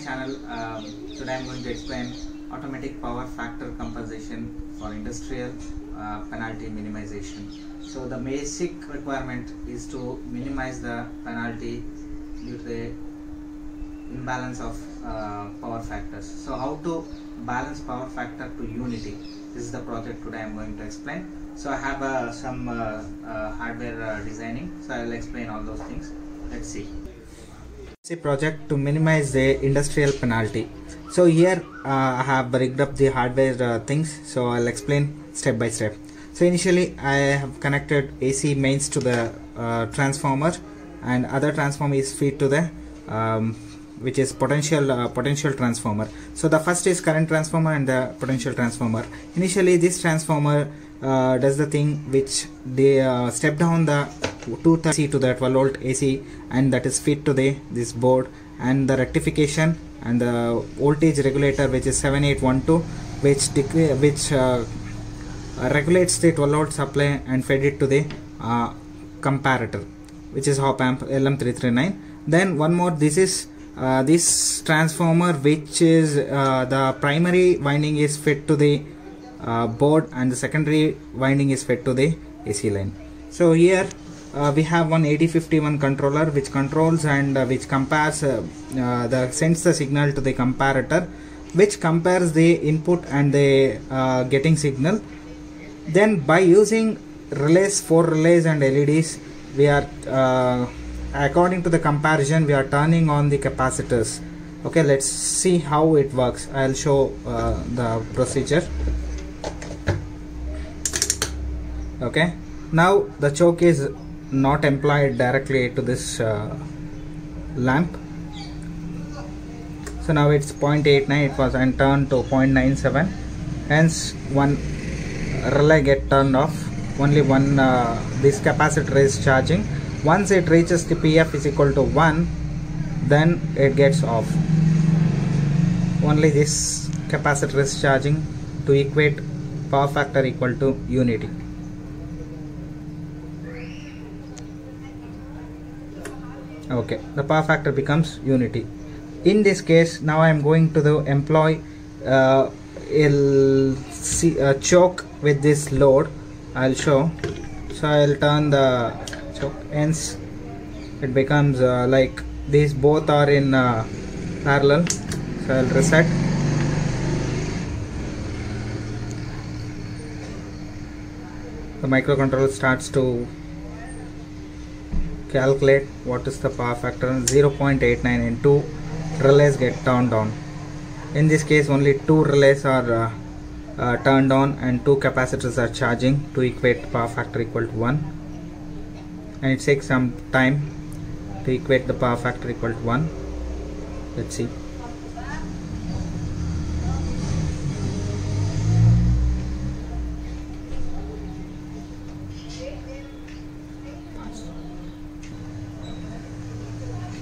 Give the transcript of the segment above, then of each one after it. channel. Today I am going to explain automatic power factor compensation for industrial penalty minimization. So the basic requirement is to minimize the penalty due to the imbalance of power factors. So how to balance power factor to unity? This is the project today I am going to explain. So I have some hardware designing, so I will explain all those things. Let's see. It's a project to minimize the industrial penalty. So here I have rigged up the hardware things, so I'll explain step by step. So initially I have connected AC mains to the transformer, and other transformer is feed to the which is potential transformer. So the first is current transformer and the potential transformer. Initially this transformer does the thing which they step down the 230 to the 12 volt AC, and that is fit to this board, and the rectification and the voltage regulator, which is 7812, which regulates the 12 volt supply and fed it to the comparator, which is hop amp LM339. Then one more, this is this transformer, which is the primary winding is fed to the board and the secondary winding is fed to the AC line. So here we have one 8051 controller which controls and which compares sends the signal to the comparator, which compares the input and the getting signal. Then by using relays, 4 relays and LEDs, we are according to the comparison we are turning on the capacitors. Okay, let's see how it works. I'll show the procedure. Okay, now the choke is not applied directly to this lamp. So now it's 0.89, it was and turned to 0.97, hence one relay get turned off, only one this capacitor is charging. Once it reaches the PF is equal to 1, then it gets off. Only this capacitor is charging to equate power factor equal to unity. Okay, the power factor becomes unity. In this case, now I am going to employ a choke with this load. I'll show. So I'll turn the choke, hence it becomes like these both are in parallel. So I'll reset. The microcontroller starts to calculate what is the power factor, and 0.89 and 2 relays get turned on. In this case only 2 relays are turned on and 2 capacitors are charging to equate power factor equal to 1, and it takes some time to equate the power factor equal to 1. Let's see.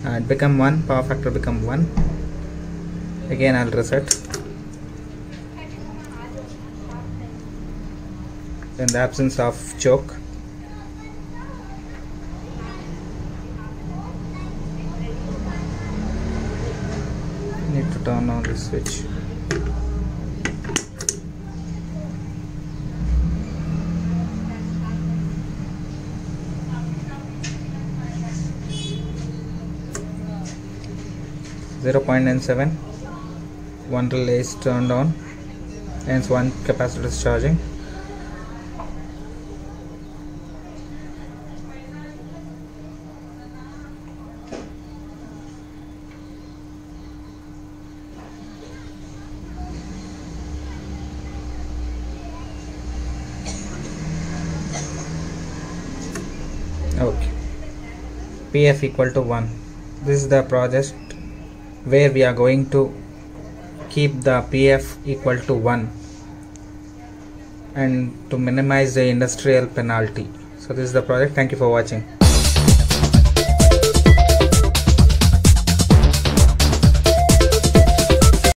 It become 1, power factor become 1. Again I'll reset. Then the absence of choke. Need to turn on the switch. .97, one relay is turned on, hence one capacitor is charging. Okay, PF equal to 1. This is the project where we are going to keep the PF equal to 1 and to minimize the industrial penalty. So this is the project. Thank you for watching.